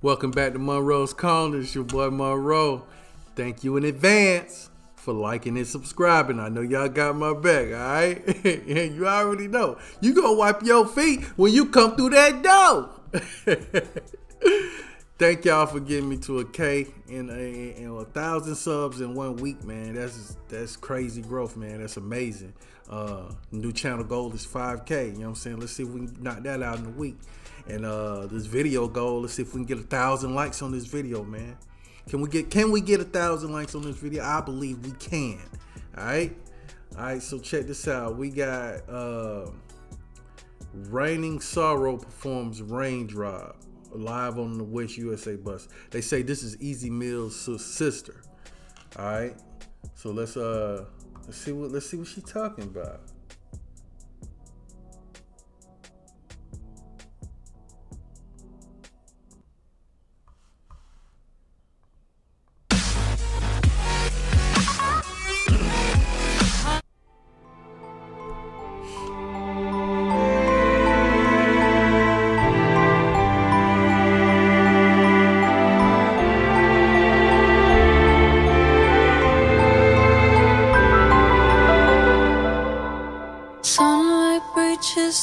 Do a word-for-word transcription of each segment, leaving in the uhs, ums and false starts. Welcome back to Monroe's Corner. It's your boy Monroe. Thank you in advance for liking and subscribing. I know y'all got my back, all right? And you already know. You gonna wipe your feet when you come through that door. Thank y'all for getting me to a K and a, and a thousand subs in one week, man. That's that's crazy growth, man. That's amazing. Uh, new channel goal is five K. You know what I'm saying? Let's see if we can knock that out in a week. And uh, this video goal, let's see if we can get a thousand likes on this video, man. Can we get can we get a thousand likes on this video? I believe we can. All right, all right. So check this out. We got uh, Raining Sorrow performs Raindrop live on the Wish U S A bus. They say this is E Z Mil's sister. All right. So let's uh let's see what let's see what she's talking about.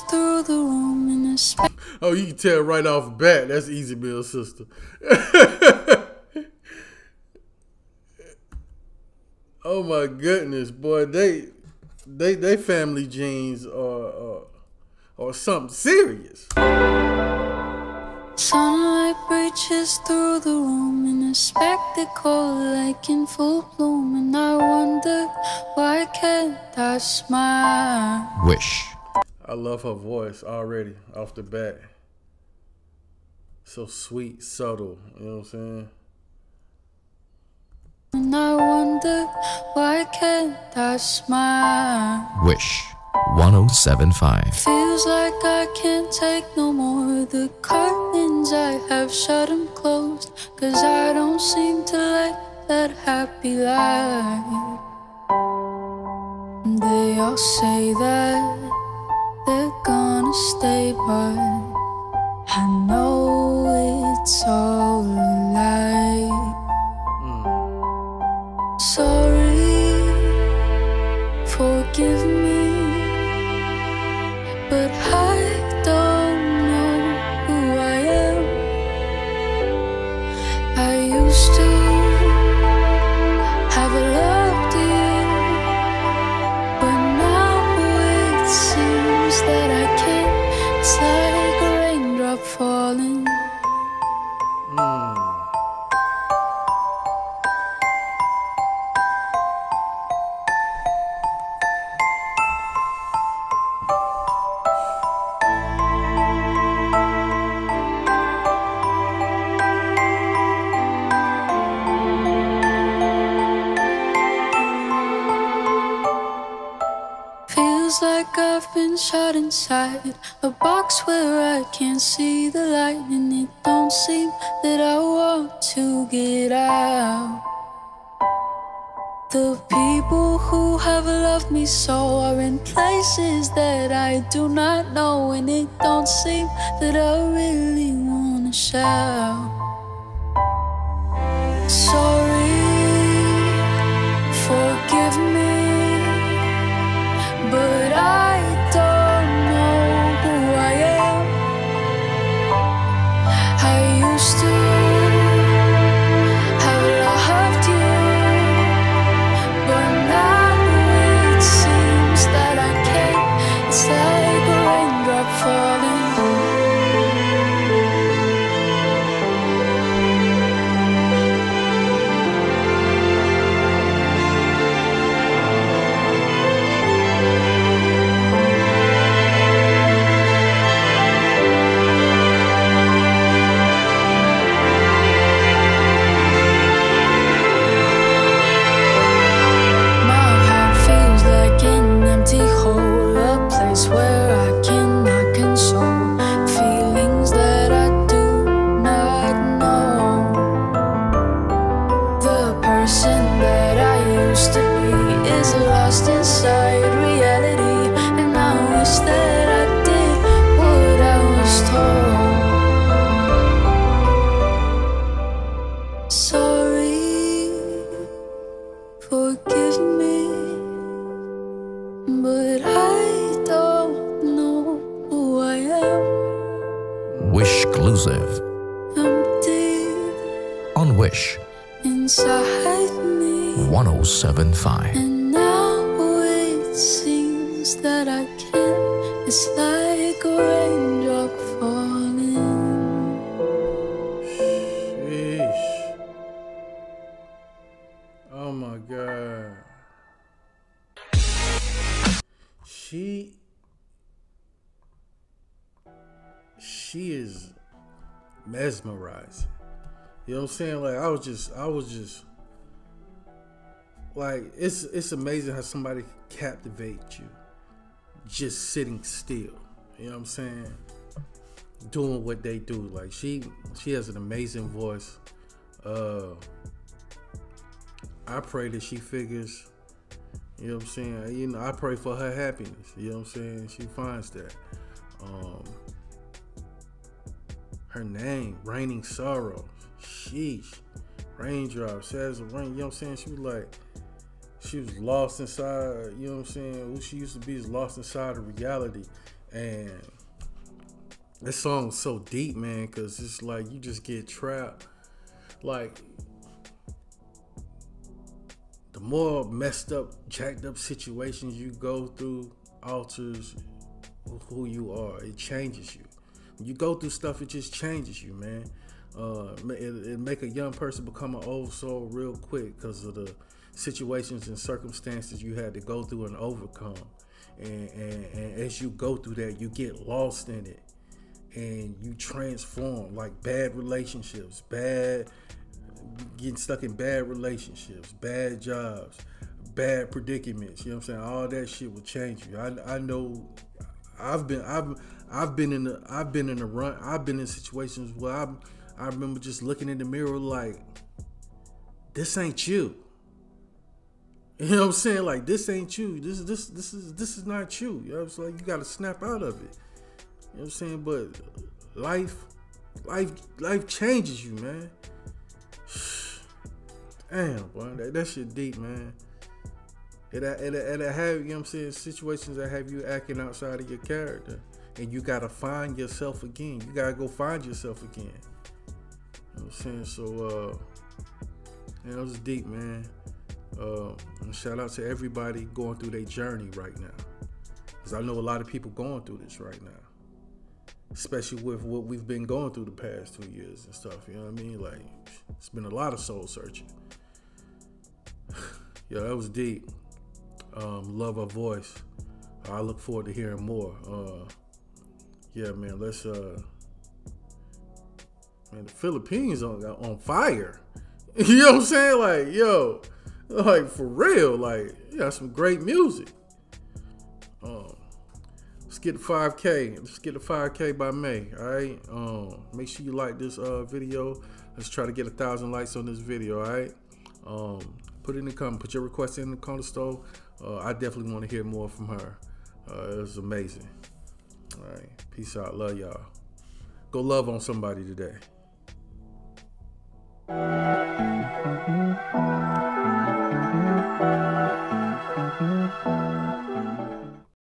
Through the room in a space. Oh, you can tell right off the bat that's E Z Mil's sister. Oh my goodness, boy, they they they family genes are or something serious. Sunlight breaches through the room in a spectacle like in full bloom, and I wonder why can't I smile? Wish. I love her voice already off the bat. So sweet, subtle, you know what I'm saying? And I wonder why can't I smile? Wish one oh seven point five. Feels like I can't take no more. The curtains I have shut them closed, cause I don't seem to like that happy life. They all say that they're gonna stay, but I know it's all a lie. Mm. Sorry, forgive me, but I don't know who I am. I used to have a loved you, but now it seems that I can't. It's like a raindrop falling. Mm. Feels like I've been shut inside a box where I can't see the light, and it don't seem that I want to get out. The people who have loved me so are in places that I do not know, and it don't seem that I really wanna shout. Sorry, forgive me, but I don't know who I am. I used to have loved you, but now it seems that I can't. It's like a raindrop falling. forgive me, but I don't know who I am. Wishclusive. I'm deep on Wish inside me, one oh seven point five. And now it seems that I can't. It's like a raindrop falling. Sheesh. Oh my God. She She is mesmerizing. You know what I'm saying? Like I was just I was just like it's it's amazing how somebody can captivate you just sitting still. You know what I'm saying? Doing what they do. Like she she has an amazing voice. Uh I pray that she figures, you know what I'm saying? You know, I pray for her happiness. You know what I'm saying? She finds that. Um, her name, Raining Sorrow. Sheesh. Raindrop. Says the rain. You know what I'm saying? She was like, she was lost inside, you know what I'm saying? Who she used to be is lost inside of reality. And this song was so deep, man, because it's like you just get trapped. Like, the more messed up, jacked up situations you go through alters who you are. It changes you. When you go through stuff, it just changes you, man. Uh, it, it make a young person become an old soul real quick because of the situations and circumstances you had to go through and overcome. And, and, and as you go through that, you get lost in it. And you transform, like bad relationships, bad getting stuck in bad relationships, bad jobs, bad predicaments. You know what I'm saying? All that shit will change you. I, I know I've been I've I've been in the I've been in the run I've been in situations where I I remember just looking in the mirror like, this ain't you. You know what I'm saying? Like, this ain't you. This is this this is this is not you. You know what I'm saying? You gotta snap out of it. You know what I'm saying? But life life life changes you, man. Damn, boy, that, that shit deep, man. And I, and I, and I have, you know what I'm saying, situations that have you acting outside of your character. And you got to find yourself again. You got to go find yourself again. You know what I'm saying? So, uh, yeah, that was deep, man. Uh, and shout out to everybody going through their journey right now. Because I know a lot of people going through this right now. Especially with what we've been going through the past two years and stuff. You know what I mean? Like, it's been a lot of soul searching. Yo, that was deep. Um, love her voice. I look forward to hearing more. Uh, yeah, man, let's... Uh, man, the Philippines on, on fire. You know what I'm saying? Like, yo, like, for real. Like, you got some great music. Um... Let's get to five K. Let's get to five K by May. All right. Um, make sure you like this uh, video. Let's try to get a thousand likes on this video. All right. Um, put it in the comment. Put your request in the corner store. Uh, I definitely want to hear more from her. Uh, it was amazing. All right. Peace out. Love y'all. Go love on somebody today.